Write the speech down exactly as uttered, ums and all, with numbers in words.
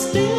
stay.